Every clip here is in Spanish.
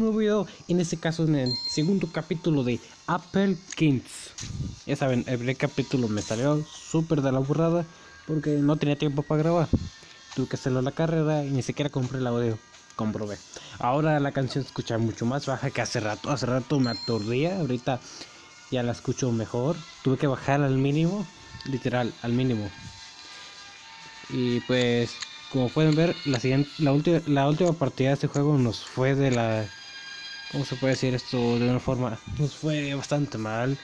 Nuevo video, en este caso en el segundo capítulo de Apple Kings. Ya saben, el primer capítulo me salió súper de la burrada porque no tenía tiempo para grabar. Tuve que hacerlo a la carrera y ni siquiera compré el audio. Comprobé. Ahora la canción se escucha mucho más baja que hace rato. Hace rato me aturdía, ahorita ya la escucho mejor. Tuve que bajar al mínimo, literal, al mínimo. Y pues, como pueden ver, la última partida de este juego nos fue de la... ¿Cómo se puede decir esto de una forma? Nos fue bastante mal.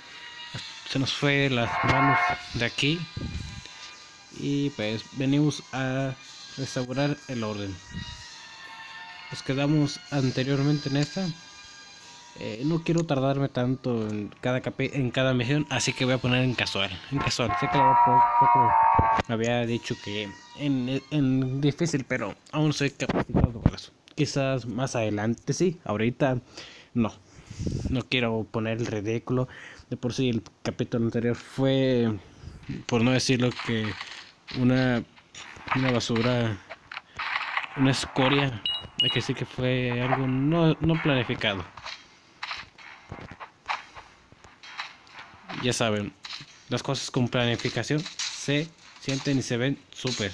Se nos fue las manos de aquí. Y pues venimos a restaurar el orden. Nos quedamos anteriormente en esta. No quiero tardarme tanto en cada misión, así que voy a poner en casual. En casual, sé que me había dicho que en difícil, pero aún soy capacitado para eso. Quizás más adelante sí, ahorita no. No quiero poner el ridículo. De por sí el capítulo anterior fue, por no decirlo, que una basura, una escoria. Es que sí que fue algo no planificado. Ya saben, las cosas con planificación se sienten y se ven súper.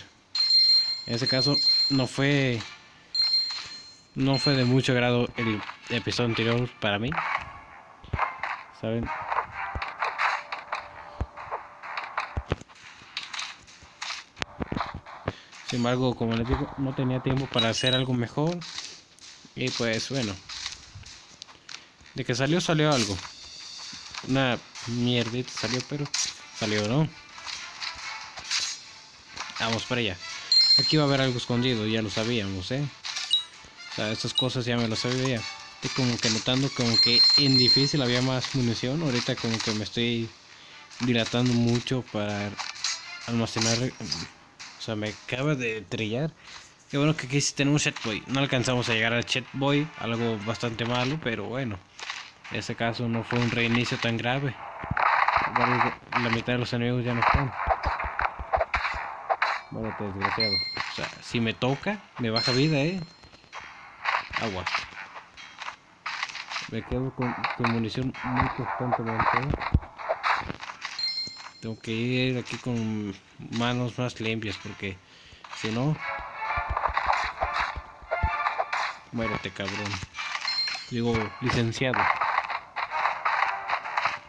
En este caso no fue de mucho agrado el episodio anterior para mí. Saben, sin embargo, como les digo, no tenía tiempo para hacer algo mejor. Y pues bueno, de que salió algo. Una mierdita salió, pero salió, ¿no? Vamos para allá. Aquí va a haber algo escondido, ya lo sabíamos, ¿eh? O sea, estas cosas ya me lo sabía. Estoy como que notando como que en difícil había más munición. Ahorita como que me estoy dilatando mucho para almacenar. O sea, me acaba de trillar. Qué bueno que aquí sí tenemos un checkpoint. No alcanzamos a llegar al checkpoint, algo bastante malo, pero bueno. En este caso no fue un reinicio tan grave. La mitad de los enemigos ya no están. Vale, desgraciado. O sea, si me toca, me baja vida, Agua. Me quedo con munición muy constantemente, Tengo que ir aquí con manos más limpias porque si no... Muérete, cabrón. Digo, licenciado.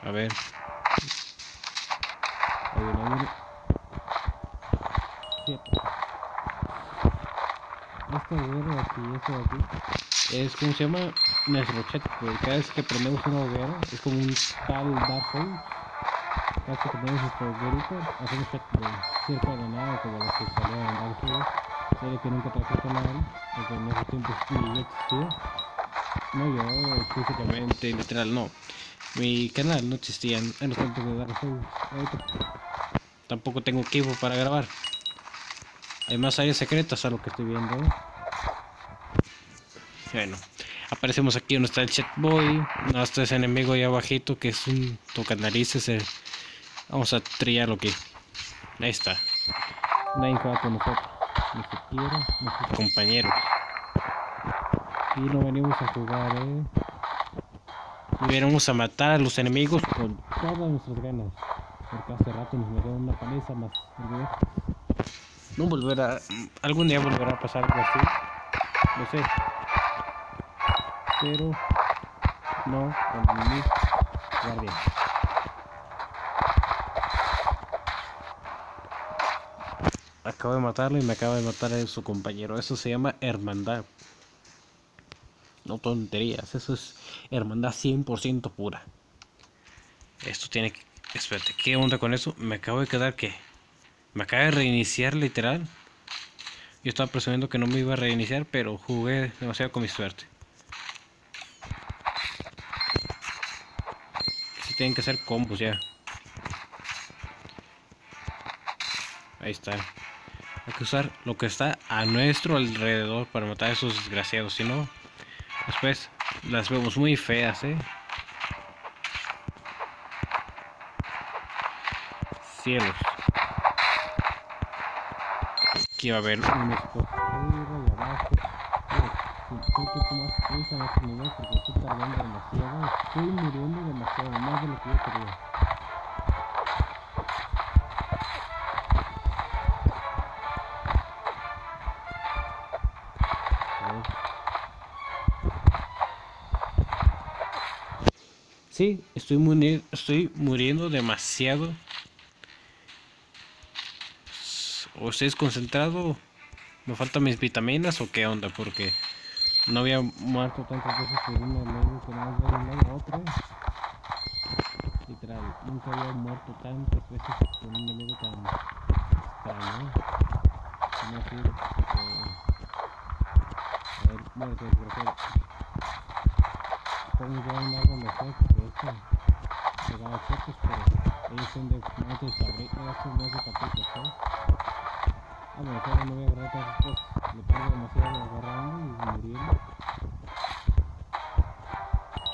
A ver. Esta hoguera aquí, esto de aquí, es como se llama nuestro chat, porque cada vez que prendemos una hoguera, es como un tal Dark Souls. Cada vez que prendemos nuestra hoguerita, hacemos chat de cerca de nada, como las que salieron en Dark Souls. Sería que nunca trajiste nada, porque en esos tiempos no existía. No, yo físicamente, literal, no. Mi canal no existía en los tiempos de Dark Souls. Tampoco tengo equipo para grabar. Hay más áreas secretas a lo que estoy viendo. Bueno, aparecemos aquí donde está el checkpoint. No, este es enemigo ahí abajito que es un tocanarices. Vamos a trillarlo aquí. Ahí está. Nadie va con nosotros. Ni siquiera nuestros compañeros. Y no venimos a jugar, Venimos a matar a los enemigos con todas nuestras ganas. Porque hace rato nos metieron una paliza más. No volverá, algún día volverá a pasar algo así, no sé, pero no con mi guardia. Acabo de matarlo y me acaba de matar a su compañero. Eso se llama hermandad, no tonterías, eso es hermandad 100% pura. Esto tiene que... Espérate, ¿qué onda con eso? Me acabo de quedar que... Me acaba de reiniciar, literal. Yo estaba presumiendo que no me iba a reiniciar, pero jugué demasiado con mi suerte. Sí tienen que hacer combos ya. Ahí está. Hay que usar lo que está a nuestro alrededor para matar a esos desgraciados. Si no, después las vemos muy feas, Cielos. Aquí va a haber un... un poco más prisa en este nivel porque estoy tardando demasiado, estoy muriendo demasiado, más de lo que yo quería. Sí, estoy muriendo demasiado. ¿O estoy desconcentrado? ¿Me faltan mis vitaminas o qué onda? Porque no había muerto tantas veces por una luego que no había de una a otra. Literal, nunca había muerto tantas veces por un enemigo tan extraño. No sirve porque... A ver, muerto, desgraciado. Pongo ya un árbol mejor porque esto me daba chocos, pero ellos son de más de sabre, ellos son más de papitas, ¿sabes? A lo mejor no voy a agarrar tantas cosas, me pongo demasiado agarrando y muriendo.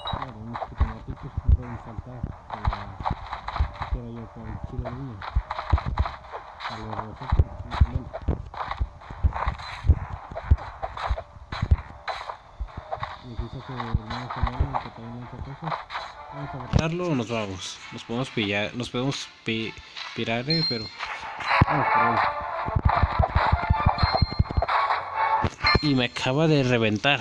Claro, unos pequeñatitos pueden saltar, pero yo con el chile mío. A los rojos, simplemente. Me dice que no se mueven, que también hay muchas cosas. Vamos a matarlo o nos vamos. Nos podemos pillar, nos podemos pirar, pero... Vamos por ahí. Y me acaba de reventar.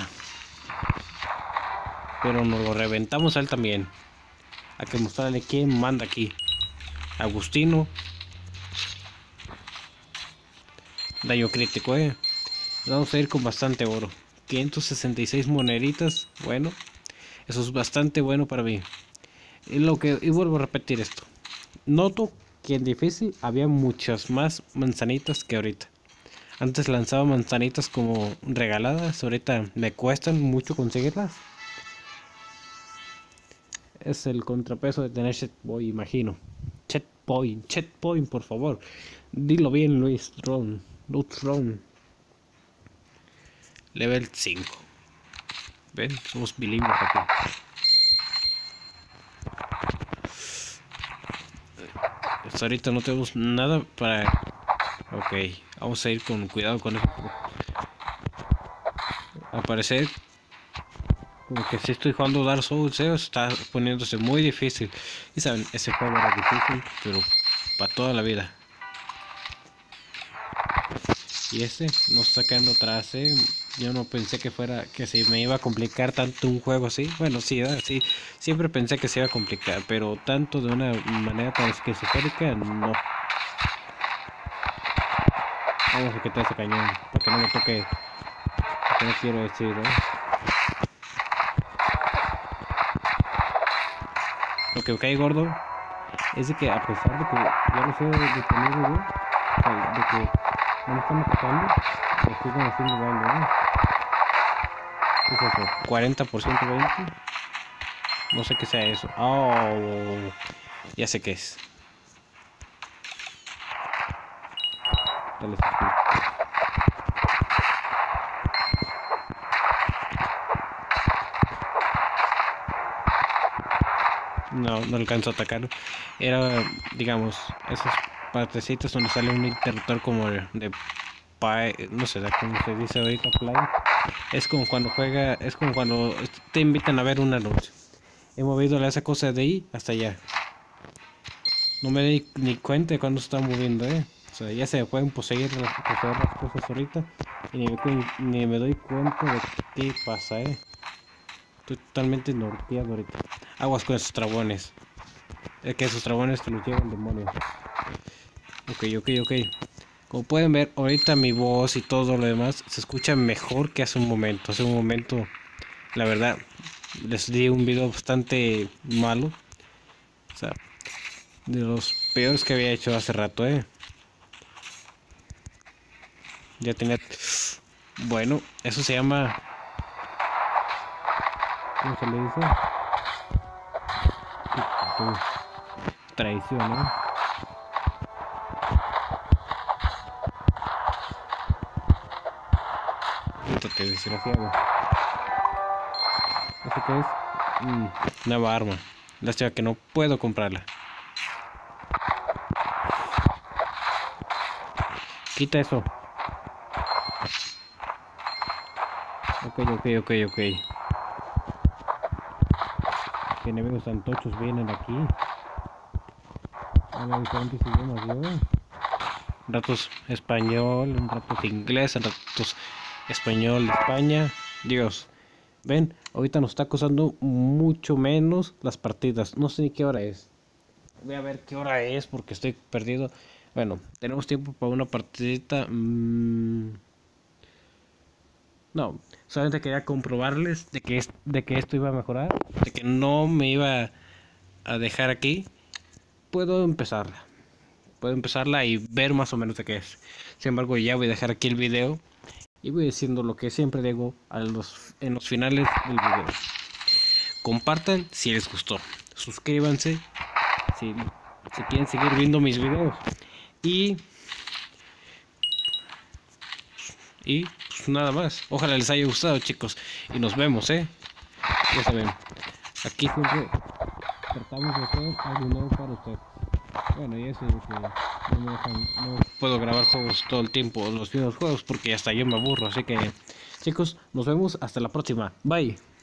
Pero nos lo reventamos a él también. Hay que mostrarle quién manda aquí. Agustino. Daño crítico, Vamos a ir con bastante oro. 566 moneditas. Bueno, eso es bastante bueno para mí. Y vuelvo a repetir esto. Noto que en difícil había muchas más manzanitas que ahorita. Antes lanzaba manzanitas como regaladas, ahorita me cuestan mucho conseguirlas. Es el contrapeso de tener checkpoint, imagino. Checkpoint, por favor. Dilo bien, Luis Run. Level 5. Ven, somos bilingües aquí. Hasta ahorita no tenemos nada para... Ok, vamos a ir con cuidado con eso. Al parecer, como que si estoy jugando Dark Souls, está poniéndose muy difícil. Y saben, ese juego era difícil, pero para toda la vida. Y este no está quedando atrás, Yo no pensé que fuera, que se me iba a complicar tanto un juego así. Bueno, sí, siempre pensé que se iba a complicar, pero tanto de una manera tan esquizofrénica, no. Vamos a quitar ese cañón, para que no me toque, porque no quiero decir, Lo que me cae gordo es de que a pesar de que ya no soy detenido yo, de que no me están atacando, lo siguen haciendo daño, ¿Qué es eso? 40% 20%, no sé qué sea eso. Oh, ya sé qué es. Dale, no alcanzo a atacar. Era, digamos, esas partecitas donde sale un interruptor como de no sé cómo se dice ahorita, play. Es como cuando juega, es como cuando te invitan a ver una luz. He movido esa cosa de ahí hasta allá. No me di ni cuenta de cuando se está moviendo, O sea, ya se pueden poseer las cosas ahorita y ni me doy cuenta de qué pasa, Estoy totalmente norteado ahorita. Aguas con esos trabones. Es que esos trabones te los lleva el demonio. Ok. Como pueden ver, ahorita mi voz y todo lo demás se escucha mejor que hace un momento. Hace un momento, la verdad, les di un video bastante malo. O sea, de los peores que había hecho hace rato, Ya tenía... Bueno, eso se llama... ¿Cómo se le dice? Traición, Te desgraciado. ¿Eso qué es? Nueva arma. Lástima que no puedo comprarla. Quita eso. Ok, Ok. Que enemigos tan tochos vienen aquí. Hablan diferentes idiomas, ¿no? Ratos español, un rato inglés, ratos español de España. Dios. Ven, ahorita nos está costando mucho menos las partidas. No sé ni qué hora es. Voy a ver qué hora es porque estoy perdido. Bueno, tenemos tiempo para una partidita. No, solamente quería comprobarles de que esto iba a mejorar, de que no me iba a dejar aquí. Puedo empezarla y ver más o menos de qué es. Sin embargo, ya voy a dejar aquí el video y voy diciendo lo que siempre digo en los finales del video. Compartan si les gustó, suscríbanse si quieren seguir viendo mis videos y pues nada más. Ojalá les haya gustado, chicos, y nos vemos, ya saben, aquí siempre tratamos de hacer algo nuevo para ustedes. Bueno, y eso es que no puedo grabar juegos todo el tiempo, los mismos juegos, porque hasta yo me aburro. Así que, chicos, nos vemos hasta la próxima. Bye.